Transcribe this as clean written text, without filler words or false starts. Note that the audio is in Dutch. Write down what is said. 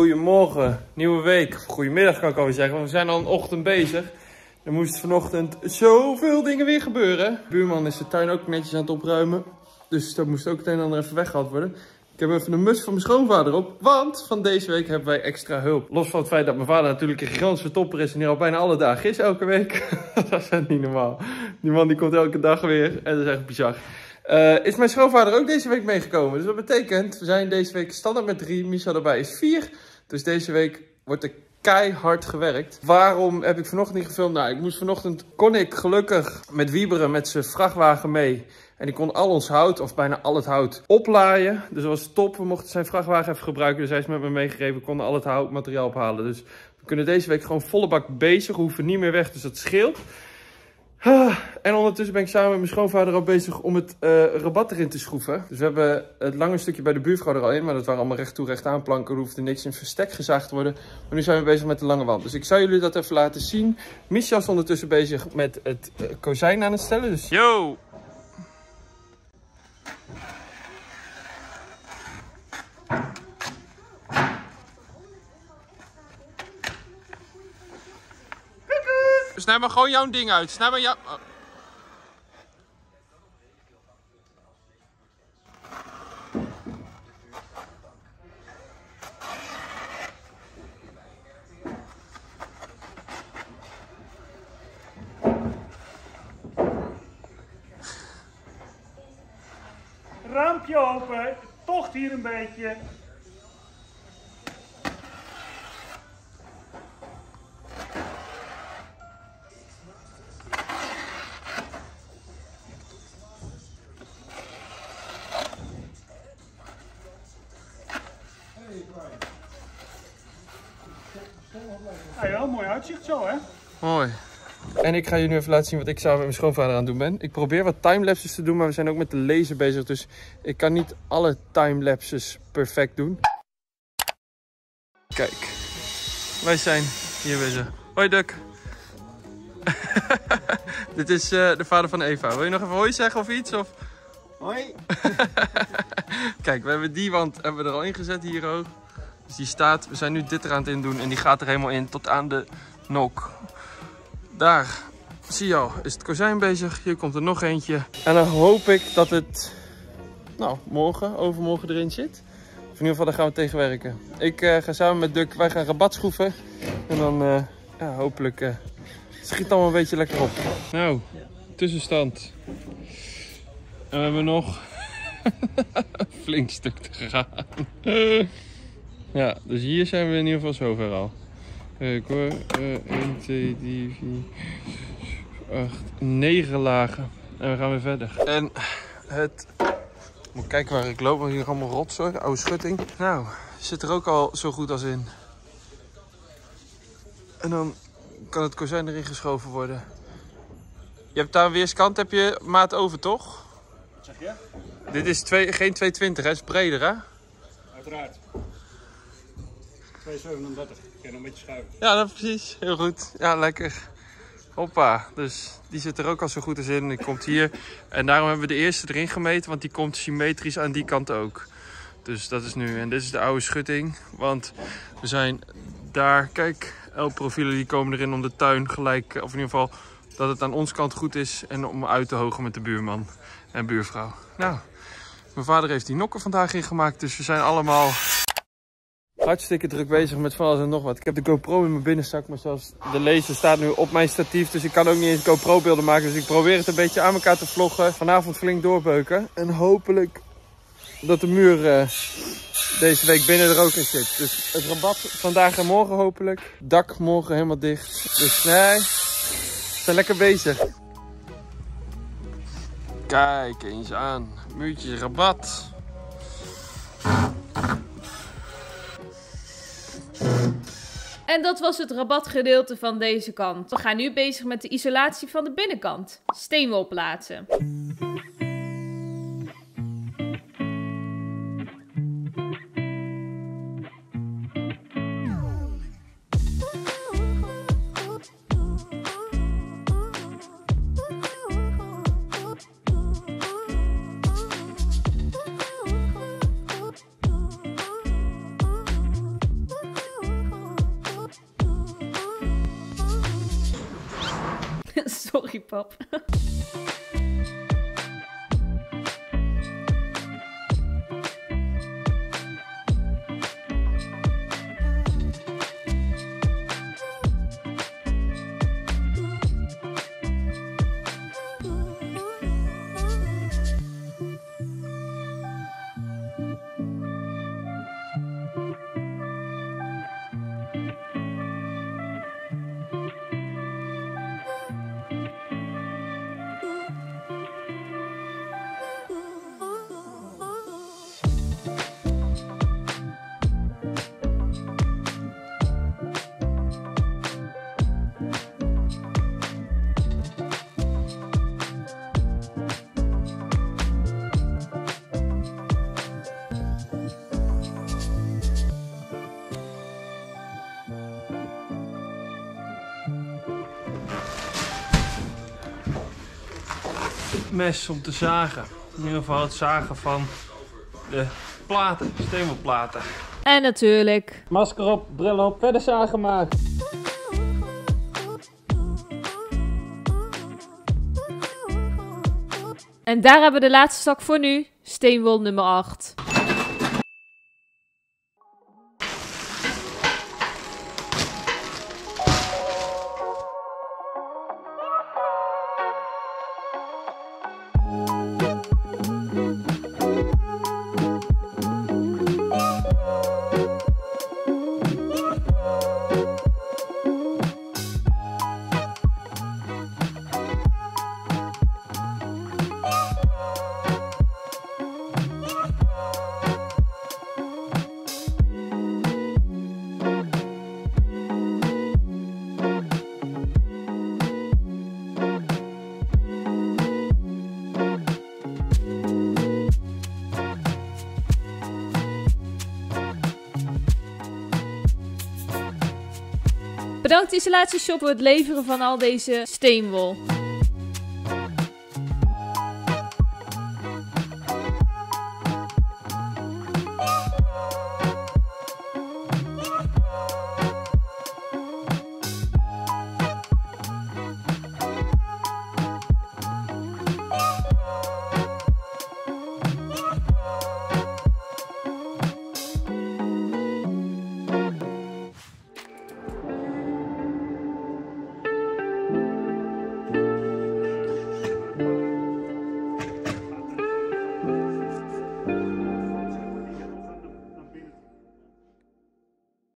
Goedemorgen, nieuwe week. Goedemiddag kan ik alweer zeggen, want we zijn al een ochtend bezig. Er moest vanochtend zoveel dingen weer gebeuren. De buurman is de tuin ook netjes aan het opruimen. Dus dat moest ook het een en ander even weggehaald worden. Ik heb even een mus van mijn schoonvader op, want van deze week hebben wij extra hulp. Los van het feit dat mijn vader natuurlijk een gigantische topper is en hier al bijna alle dagen is elke week. Dat is niet normaal. Die man die komt elke dag weer en dat is echt bizar. Is mijn schoonvader ook deze week meegekomen. Dus dat betekent, we zijn deze week standaard met 3. Misha erbij is 4. Dus deze week wordt er keihard gewerkt. Waarom heb ik vanochtend niet gefilmd? Nou, kon ik gelukkig met Wieberen met zijn vrachtwagen mee. En die kon al ons hout, of bijna al het hout, oplaaien. Dus dat was top. We mochten zijn vrachtwagen even gebruiken. Dus hij is met me meegegeven. We konden al het houtmateriaal ophalen. Dus we kunnen deze week gewoon volle bak bezig. We hoeven niet meer weg, dus dat scheelt. En ondertussen ben ik samen met mijn schoonvader al bezig om het rabat erin te schroeven. Dus we hebben het lange stukje bij de buurvrouw er al in. Maar dat waren allemaal recht toe, recht aan planken. Er hoefde niks in verstek gezaagd te worden. Maar nu zijn we bezig met de lange wand. Dus ik zou jullie dat even laten zien. Misha is ondertussen bezig met het kozijn aan het stellen. Dus yo! Snij maar gewoon jouw ding uit. Snij maar jouw... Oh. Raampje open. Tocht hier een beetje. Uitzicht zo, hè? Mooi. En ik ga jullie nu even laten zien wat ik samen met mijn schoonvader aan het doen ben. Ik probeer wat timelapses te doen, maar we zijn ook met de laser bezig. Dus ik kan niet alle timelapses perfect doen. Kijk, wij zijn hier bezig. Hoi Duk. Dit is de vader van Eva. Wil je nog even hoi zeggen of iets? Of... Hoi. Kijk, we hebben die wand hebben we er al ingezet hier hoog. Dus die staat, we zijn nu dit eraan het indoen en die gaat er helemaal in tot aan de nok. Daar, zie je al, is het kozijn bezig. Hier komt er nog eentje. En dan hoop ik dat het, nou, morgen, overmorgen erin zit. Of in ieder geval, daar gaan we tegenwerken. Ik ga samen met Duk, wij gaan rabat schroeven. En dan, ja, hopelijk schiet allemaal een beetje lekker op. Nou, tussenstand. En we hebben nog een flink stuk te gaan. Ja, dus hier zijn we in ieder geval zover al. Kijk hoor, 1, 2, 3, 4, 8, 9 lagen. En we gaan weer verder. En het... Ik moet kijken waar ik loop, want hier is allemaal rotzooi, oude schutting. Nou, zit er ook al zo goed als in. En dan kan het kozijn erin geschoven worden. Je hebt daar aan weerskant, heb je maat over, toch? Wat zeg je? Dit is geen 220, hè? Het is breder, hè? Uiteraard. 237, ik ken een beetje schuin. Ja, dat precies. Heel goed. Ja, lekker. Hoppa. Dus die zit er ook al zo goed als in. Die komt hier. En daarom hebben we de eerste erin gemeten, want die komt symmetrisch aan die kant ook. Dus dat is nu. En dit is de oude schutting, want we zijn daar. Kijk, L-profielen die komen erin om de tuin gelijk, of in ieder geval dat het aan onze kant goed is en om uit te hogen met de buurman en buurvrouw. Nou, mijn vader heeft die nokken vandaag ingemaakt, dus we zijn allemaal... Hartstikke druk bezig met van alles en nog wat. Ik heb de GoPro in mijn binnenzak, maar zoals de laser staat nu op mijn statief. Dus ik kan ook niet eens GoPro beelden maken. Dus ik probeer het een beetje aan elkaar te vloggen. Vanavond flink doorbeuken. En hopelijk dat de muur deze week binnen er ook in zit. Dus het rabat vandaag en morgen hopelijk. Dak morgen helemaal dicht. Dus nee, we zijn lekker bezig. Kijk eens aan. Muurtje rabat. En dat was het rabatgedeelte van deze kant. We gaan nu bezig met de isolatie van de binnenkant. Steenwol plaatsen. Sorry, pap. Mes om te zagen. In ieder geval het zagen van de platen, steenwolplaten. En natuurlijk... masker op, bril op, verder zagen maar. En daar hebben we de laatste zak voor nu. Steenwol nummer 8. Bedankt Isolatieshop voor het leveren van al deze steenwol.